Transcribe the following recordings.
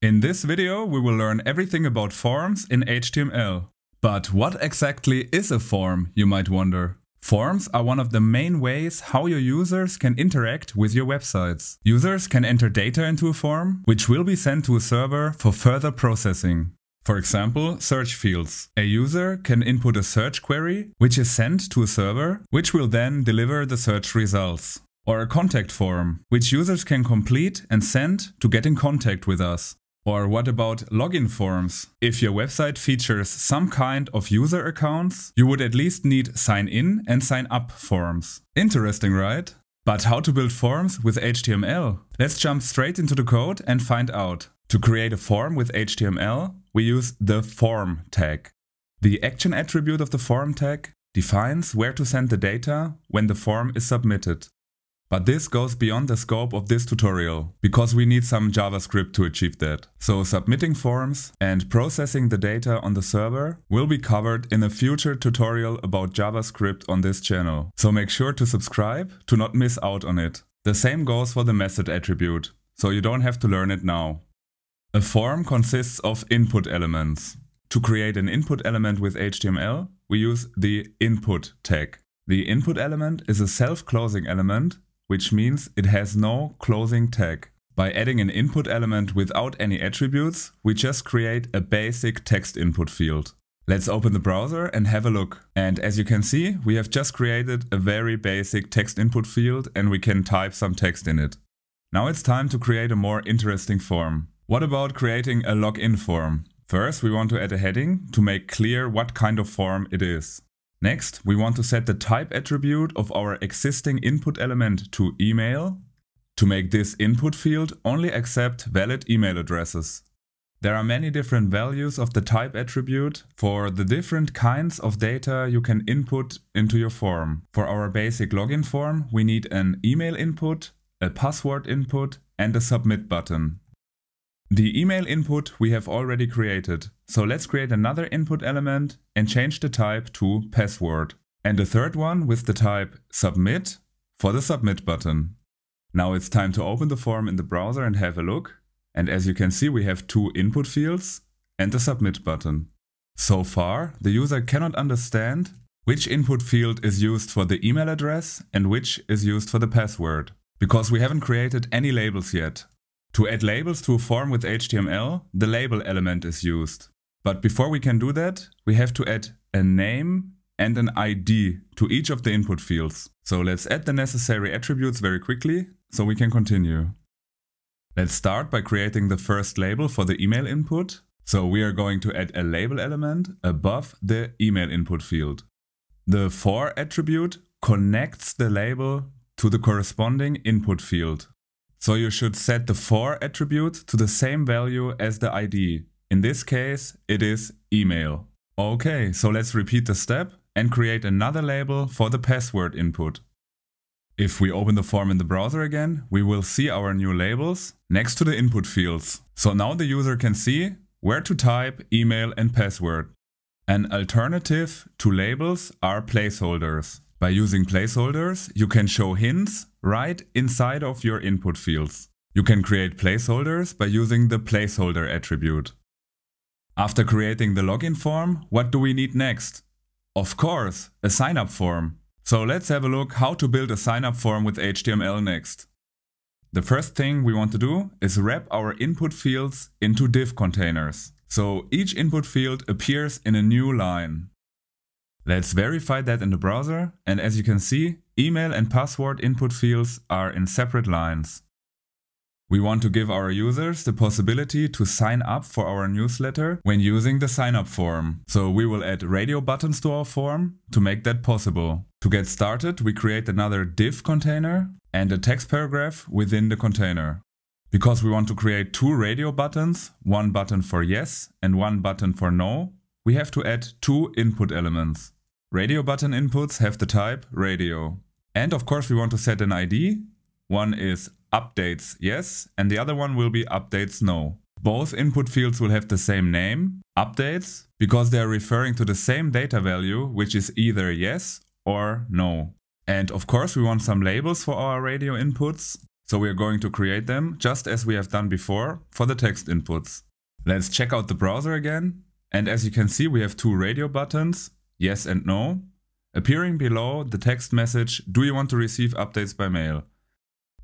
In this video, we will learn everything about forms in HTML. But what exactly is a form, you might wonder? Forms are one of the main ways how your users can interact with your websites. Users can enter data into a form, which will be sent to a server for further processing. For example, search fields. A user can input a search query, which is sent to a server, which will then deliver the search results. Or a contact form, which users can complete and send to get in contact with us. Or what about login forms? If your website features some kind of user accounts, you would at least need sign in and sign up forms. Interesting, right? But how to build forms with HTML? Let's jump straight into the code and find out. To create a form with HTML, we use the form tag. The action attribute of the form tag defines where to send the data when the form is submitted. But this goes beyond the scope of this tutorial, because we need some JavaScript to achieve that. So submitting forms and processing the data on the server will be covered in a future tutorial about JavaScript on this channel. So make sure to subscribe to not miss out on it. The same goes for the method attribute, so you don't have to learn it now. A form consists of input elements. To create an input element with HTML, we use the input tag. The input element is a self-closing element, which means it has no closing tag. By adding an input element without any attributes, we just create a basic text input field. Let's open the browser and have a look. And as you can see, we have just created a very basic text input field and we can type some text in it. Now it's time to create a more interesting form. What about creating a login form? First, we want to add a heading to make clear what kind of form it is. Next, we want to set the type attribute of our existing input element to email. To make this input field only accept valid email addresses. There are many different values of the type attribute for the different kinds of data you can input into your form. For our basic login form, we need an email input, a password input, and a submit button. The email input we have already created, so let's create another input element and change the type to password. And a third one with the type submit for the submit button. Now it's time to open the form in the browser and have a look. And as you can see, we have two input fields and the submit button. So far, the user cannot understand which input field is used for the email address and which is used for the password, because we haven't created any labels yet. To add labels to a form with HTML, the label element is used. But before we can do that, we have to add a name and an ID to each of the input fields. So let's add the necessary attributes very quickly, so we can continue. Let's start by creating the first label for the email input. So we are going to add a label element above the email input field. The for attribute connects the label to the corresponding input field. So you should set the for attribute to the same value as the ID. In this case, it is email. Okay, so let's repeat the step and create another label for the password input. If we open the form in the browser again, we will see our new labels next to the input fields. So now the user can see where to type email and password. An alternative to labels are placeholders. By using placeholders, you can show hints right inside of your input fields. You can create placeholders by using the placeholder attribute. After creating the login form, what do we need next? Of course, a sign-up form. So let's have a look how to build a sign-up form with HTML next. The first thing we want to do is wrap our input fields into div containers. So each input field appears in a new line. Let's verify that in the browser, and as you can see, email and password input fields are in separate lines. We want to give our users the possibility to sign up for our newsletter when using the sign up form. So we will add radio buttons to our form to make that possible. To get started, we create another div container and a text paragraph within the container. Because we want to create two radio buttons, one button for yes and one button for no, we have to add two input elements. Radio button inputs have the type radio. And of course we want to set an ID. One is updates yes and the other one will be updates no. Both input fields will have the same name, updates, because they are referring to the same data value, which is either yes or no. And of course we want some labels for our radio inputs. So we are going to create them just as we have done before for the text inputs. Let's check out the browser again. And as you can see, we have two radio buttons, yes and no, appearing below the text message, do you want to receive updates by mail?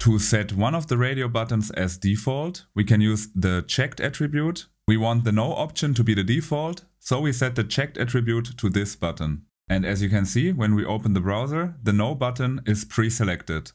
To set one of the radio buttons as default, we can use the checked attribute. We want the no option to be the default, so we set the checked attribute to this button. And as you can see, when we open the browser, the no button is pre-selected.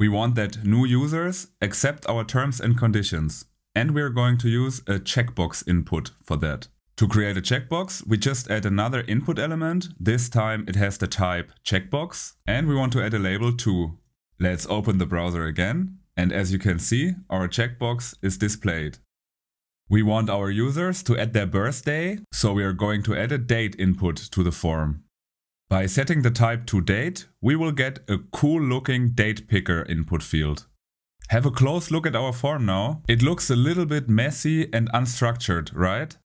We want that new users accept our terms and conditions. And we're going to use a checkbox input for that. To create a checkbox, we just add another input element. This time it has the type checkbox, and we want to add a label too. Let's open the browser again, and as you can see, our checkbox is displayed. We want our users to add their birthday, so we are going to add a date input to the form. By setting the type to date, we will get a cool looking date picker input field. Have a close look at our form now. It looks a little bit messy and unstructured, right?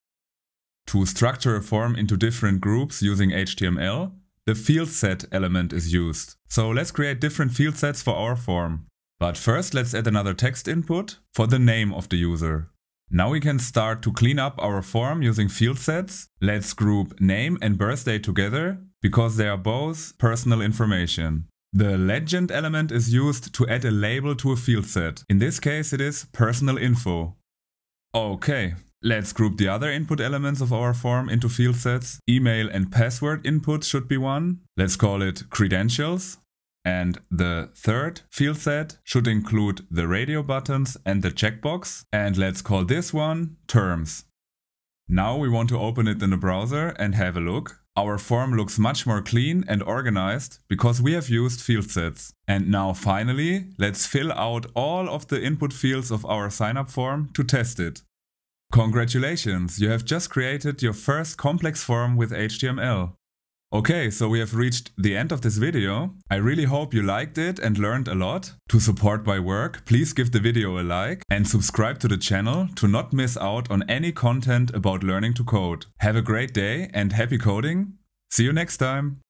To structure a form into different groups using HTML, the field set element is used. So let's create different field sets for our form. But first, let's add another text input for the name of the user. Now we can start to clean up our form using field sets. Let's group name and birthday together because they are both personal information. The legend element is used to add a label to a field set. In this case, it is personal info. Okay. Let's group the other input elements of our form into field sets. Email and password input should be one. Let's call it credentials. And the third field set should include the radio buttons and the checkbox. And let's call this one terms. Now we want to open it in the browser and have a look. Our form looks much more clean and organized because we have used field sets. And now finally, let's fill out all of the input fields of our signup form to test it. Congratulations, you have just created your first complex form with HTML. Okay, so we have reached the end of this video. I really hope you liked it and learned a lot. To support my work, please give the video a like and subscribe to the channel to not miss out on any content about learning to code. Have a great day and happy coding. See you next time.